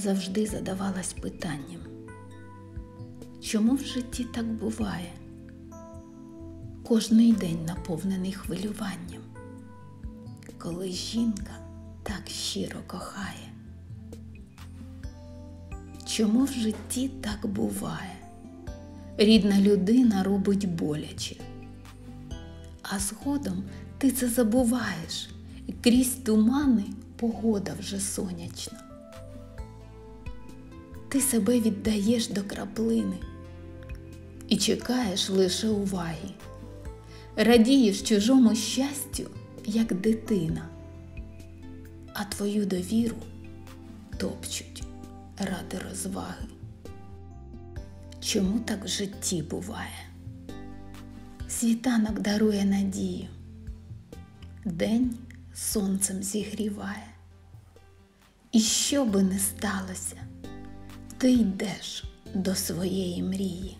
завжди задавалась питанням, чому в житті так буває? Кожний день наповнений хвилюванням, коли жінка так щиро кохає. Чому в житті так буває? Рідна людина робить боляче, а згодом ти це забуваєш, і крізь тумани погода вже сонячна. Ти себе віддаєш до краплини і чекаєш лише уваги. Радієш чужому щастю, як дитина, а твою довіру топчуть ради розваги. Чому так в житті буває? Світанок дарує надію, день сонцем зігріває. І що би не сталося, ти йдеш до своєї мрії.